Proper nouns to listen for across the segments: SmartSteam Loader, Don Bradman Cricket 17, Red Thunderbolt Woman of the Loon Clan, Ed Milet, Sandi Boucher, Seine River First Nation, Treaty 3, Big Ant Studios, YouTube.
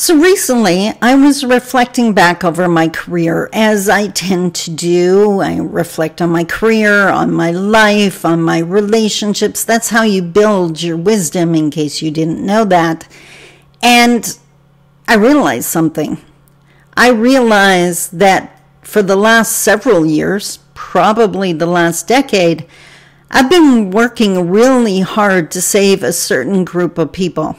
So recently, I was reflecting back over my career, as I tend to do. I reflect on my career, on my life, on my relationships. That's how you build your wisdom, in case you didn't know that. And I realized something. I realized that for the last several years, probably the last decade, I've been working really hard to save a certain group of people.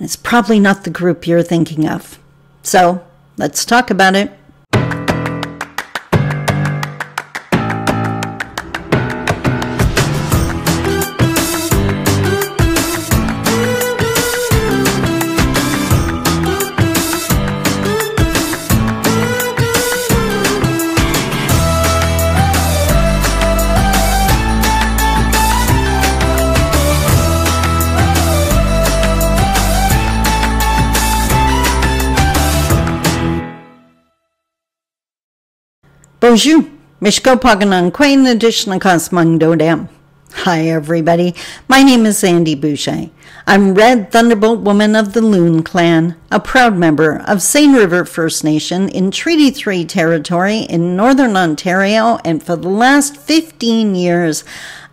It's probably not the group you're thinking of. So let's talk about it. Bonjour, Mishko Paganan Quain Additional Cosmung Dodam. Hi, everybody. My name is Sandi Boucher. I'm Red Thunderbolt Woman of the Loon Clan, a proud member of Seine River First Nation in Treaty 3 territory in Northern Ontario, and for the last 15 years,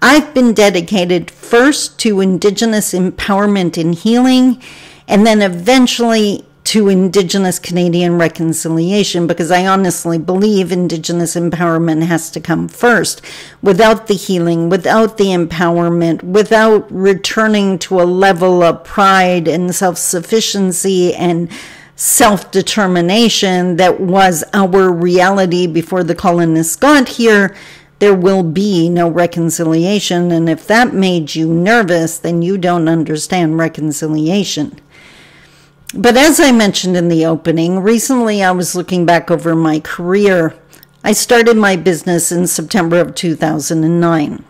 I've been dedicated first to Indigenous empowerment and healing, and then eventually to Indigenous Canadian reconciliation, because I honestly believe Indigenous empowerment has to come first. Without the healing, without the empowerment, without returning to a level of pride and self-sufficiency and self-determination that was our reality before the colonists got here, there will be no reconciliation. And if that made you nervous, then you don't understand reconciliation. But as I mentioned in the opening, recently I was looking back over my career. I started my business in September of 2009.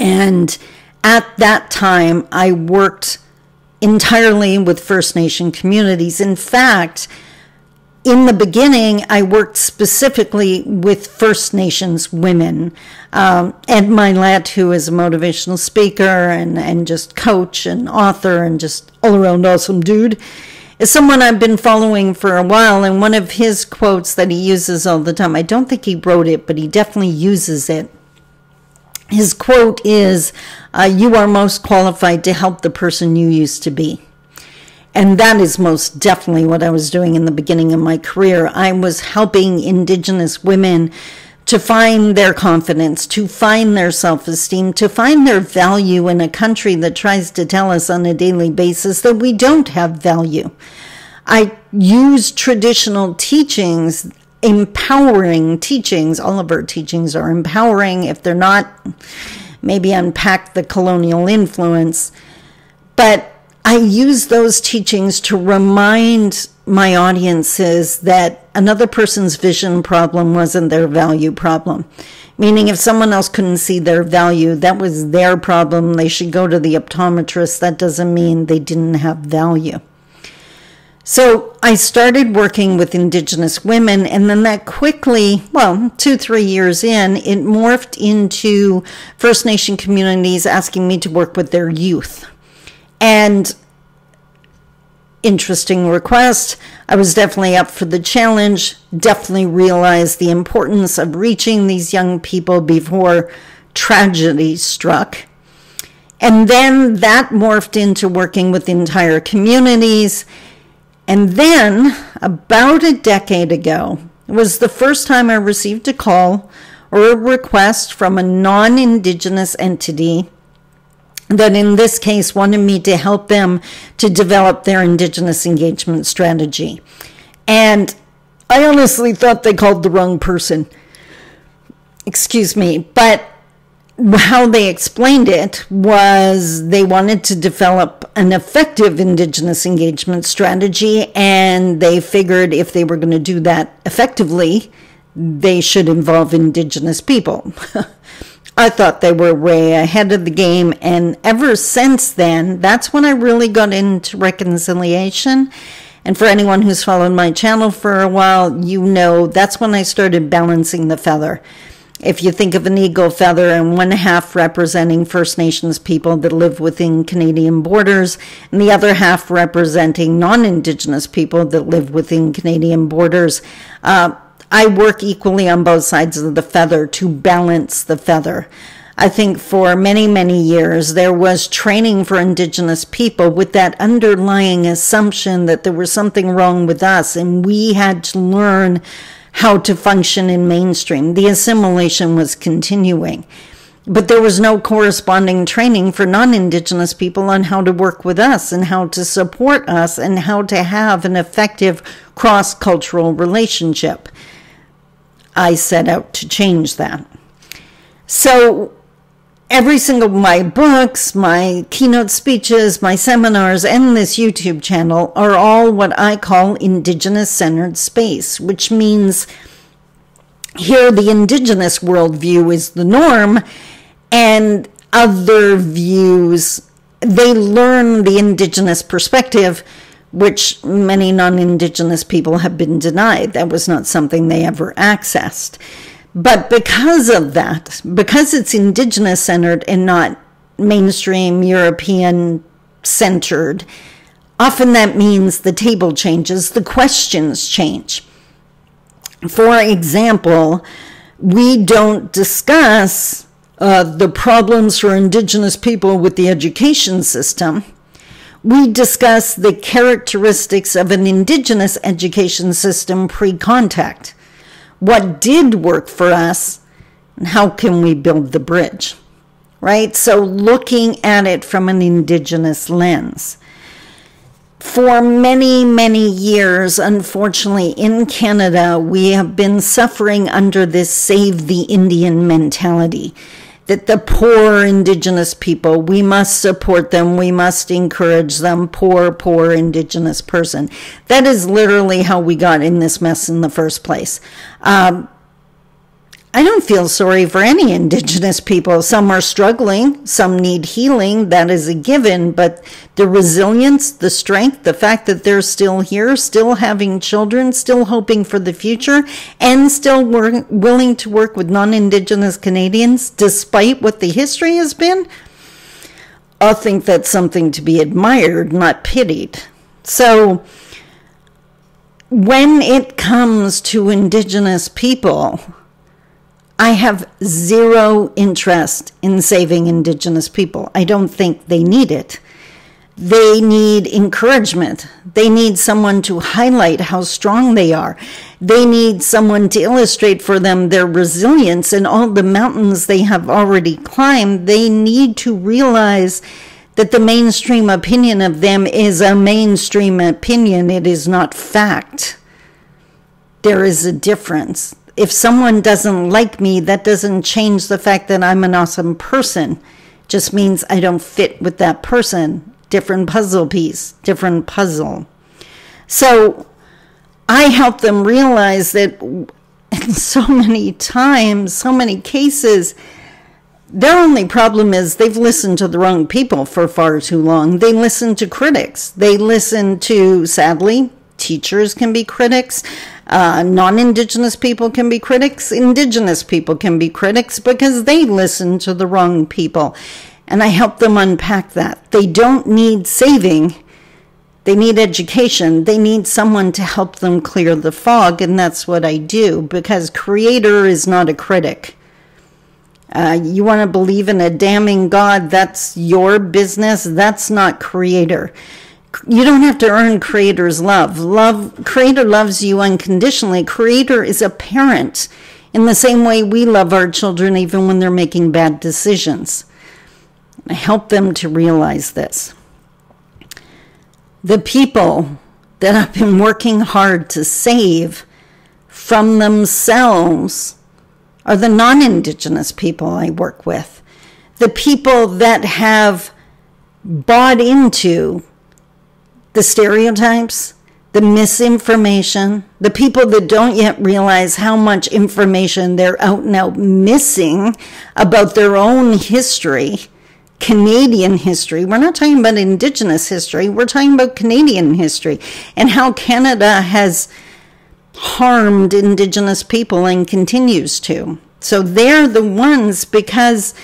And at that time, I worked entirely with First Nation communities. In fact, in the beginning, I worked specifically with First Nations women. Ed Milet, who is a motivational speaker and just coach and author and just all-around awesome dude, is someone I've been following for a while, and one of his quotes that he uses all the time, I don't think he wrote it, but he definitely uses it. His quote is, "You are most qualified to help the person you used to be." And that is most definitely what I was doing in the beginning of my career. I was helping Indigenous women to find their confidence, to find their self-esteem, to find their value in a country that tries to tell us on a daily basis that we don't have value. I use traditional teachings, empowering teachings. All of our teachings are empowering. If they're not, maybe unpack the colonial influence. But I use those teachings to remind my audiences that another person's vision problem wasn't their value problem. Meaning if someone else couldn't see their value, that was their problem. They should go to the optometrist. That doesn't mean they didn't have value. So I started working with Indigenous women, and then that quickly, well, 2-3 years in, it morphed into First Nation communities asking me to work with their youth. And interesting request. I was definitely up for the challenge, definitely realized the importance of reaching these young people before tragedy struck. And then that morphed into working with entire communities. And then about a decade ago, it was the first time I received a call or a request from a non-Indigenous entity that in this case wanted me to help them to develop their Indigenous engagement strategy. And I honestly thought they called the wrong person. Excuse me. But how they explained it was they wanted to develop an effective Indigenous engagement strategy, and they figured if they were going to do that effectively, they should involve Indigenous people. I thought they were way ahead of the game, and ever since then, that's when I really got into reconciliation. And for anyone who's followed my channel for a while, you know that's when I started balancing the feather. If you think of an eagle feather and one half representing First Nations people that live within Canadian borders and the other half representing non-Indigenous people that live within Canadian borders, I work equally on both sides of the feather to balance the feather. I think for many, many years, there was training for Indigenous people with that underlying assumption that there was something wrong with us and we had to learn how to function in mainstream. The assimilation was continuing, but there was no corresponding training for non-Indigenous people on how to work with us and how to support us and how to have an effective cross-cultural relationship. I set out to change that. So every single of my books, my keynote speeches, my seminars, and this YouTube channel are all what I call Indigenous-centered space, which means here the Indigenous worldview is the norm, and other views, they learn the Indigenous perspective, which many non-Indigenous people have been denied. That was not something they ever accessed. But because of that, because it's Indigenous-centered and not mainstream European-centered, often that means the table changes, the questions change. For example, we don't discuss the problems for Indigenous people with the education system. We discuss the characteristics of an Indigenous education system pre-contact. What did work for us, and how can we build the bridge, right? So looking at it from an Indigenous lens. For many, many years, unfortunately, in Canada, we have been suffering under this save the Indian mentality, that the poor Indigenous people, we must support them, we must encourage them, poor, poor Indigenous person. That is literally how we got in this mess in the first place. I don't feel sorry for any Indigenous people. Some are struggling, some need healing, that is a given, but the resilience, the strength, the fact that they're still here, still having children, still hoping for the future, and still willing to work with non-Indigenous Canadians, despite what the history has been, I think that's something to be admired, not pitied. So when it comes to Indigenous people, I have zero interest in saving Indigenous people. I don't think they need it. They need encouragement. They need someone to highlight how strong they are. They need someone to illustrate for them their resilience and all the mountains they have already climbed. They need to realize that the mainstream opinion of them is a mainstream opinion. It is not fact. There is a difference. If someone doesn't like me, that doesn't change the fact that I'm an awesome person. It just means I don't fit with that person. Different puzzle piece, different puzzle. So I help them realize that in so many times, so many cases, their only problem is they've listened to the wrong people for far too long. They listen to critics. They listen to, sadly, teachers can be critics. Non-Indigenous people can be critics. Indigenous people can be critics because they listen to the wrong people. And I help them unpack that. They don't need saving. They need education. They need someone to help them clear the fog. And that's what I do, because creator is not a critic. You want to believe in a damning God, that's your business. That's not creator. You don't have to earn creator's love. Creator loves you unconditionally. Creator is a parent in the same way we love our children even when they're making bad decisions. I help them to realize this. The people that I've been working hard to save from themselves are the non-Indigenous people I work with. The people that have bought into the stereotypes, the misinformation, the people that don't yet realize how much information they're out and out missing about their own history, Canadian history. We're not talking about Indigenous history. We're talking about Canadian history and how Canada has harmed Indigenous people and continues to. So they're the ones, because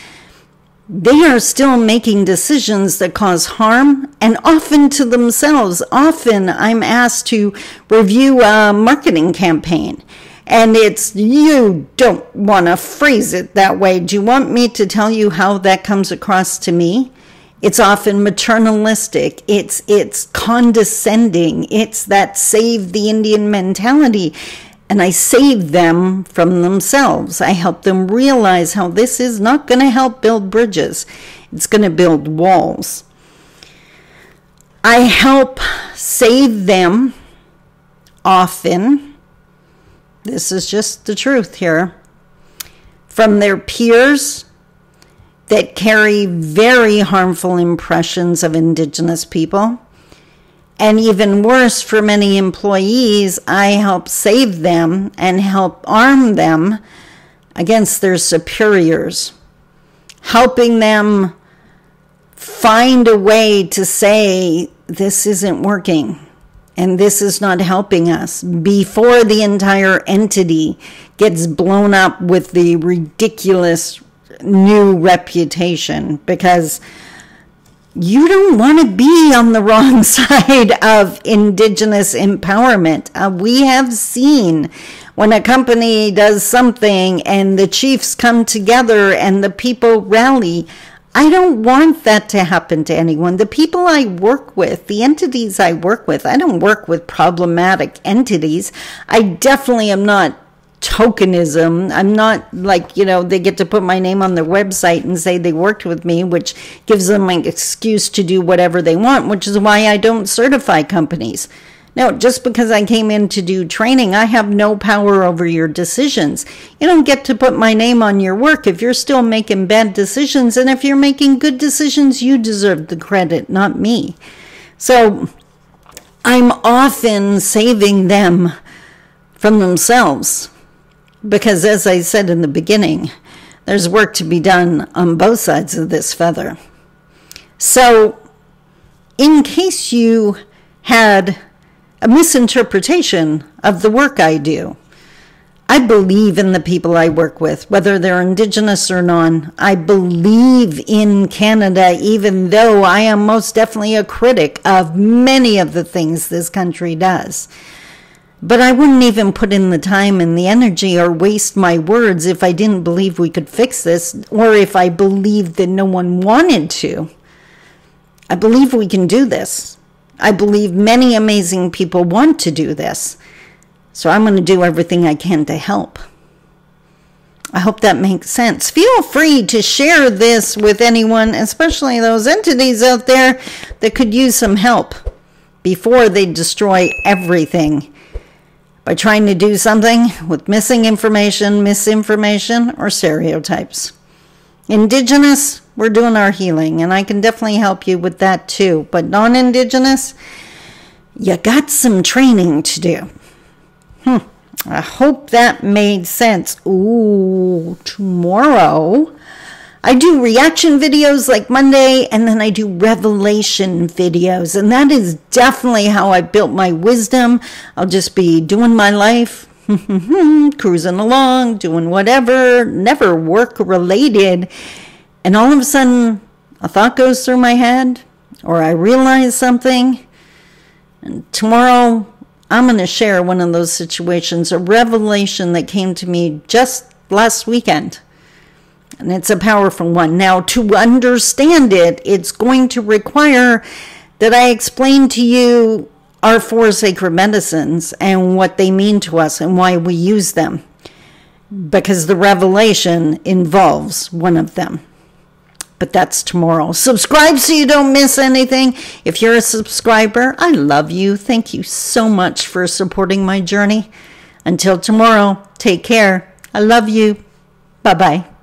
they are still making decisions that cause harm, and often to themselves. Often I'm asked to review a marketing campaign, and it's, you don't want to phrase it that way. Do you want me to tell you how that comes across to me? It's often maternalistic. It's condescending. It's that save the Indian mentality. And I save them from themselves. I help them realize how this is not going to help build bridges. It's going to build walls. I help save them often. This is just the truth here. From their peers that carry very harmful impressions of Indigenous people. And even worse, for many employees, I help save them and help arm them against their superiors, helping them find a way to say, this isn't working and this is not helping us, before the entire entity gets blown up with the ridiculous new reputation, because you don't want to be on the wrong side of Indigenous empowerment. We have seen when a company does something and the chiefs come together and the people rally. I don't want that to happen to anyone. The people I work with, the entities I work with, I don't work with problematic entities. I definitely am not tokenism. I'm not like, you know, they get to put my name on their website and say they worked with me, which gives them an excuse to do whatever they want, which is why I don't certify companies. Now, just because I came in to do training, I have no power over your decisions. You don't get to put my name on your work if you're still making bad decisions. And if you're making good decisions, you deserve the credit, not me. So I'm often saving them from themselves. Because as I said in the beginning, there's work to be done on both sides of this feather. So in case you had a misinterpretation of the work I do, I believe in the people I work with, whether they're Indigenous or non. I believe in Canada, even though I am most definitely a critic of many of the things this country does. But I wouldn't even put in the time and the energy or waste my words if I didn't believe we could fix this, or if I believed that no one wanted to. I believe we can do this. I believe many amazing people want to do this. So I'm going to do everything I can to help. I hope that makes sense. Feel free to share this with anyone, especially those entities out there that could use some help before they destroy everything by trying to do something with missing information, misinformation, or stereotypes. Indigenous, we're doing our healing, and I can definitely help you with that too. But non-Indigenous, you got some training to do. I hope that made sense. Ooh, tomorrow I do reaction videos like Monday, and then I do revelation videos. And that is definitely how I built my wisdom. I'll just be doing my life, cruising along, doing whatever, never work related. And all of a sudden, a thought goes through my head, or I realize something. And tomorrow, I'm going to share one of those situations, a revelation that came to me just last weekend. And it's a powerful one. Now, to understand it, it's going to require that I explain to you our four sacred medicines and what they mean to us and why we use them, because the revelation involves one of them. But that's tomorrow. Subscribe so you don't miss anything. If you're a subscriber, I love you. Thank you so much for supporting my journey. Until tomorrow, take care. I love you. Bye-bye.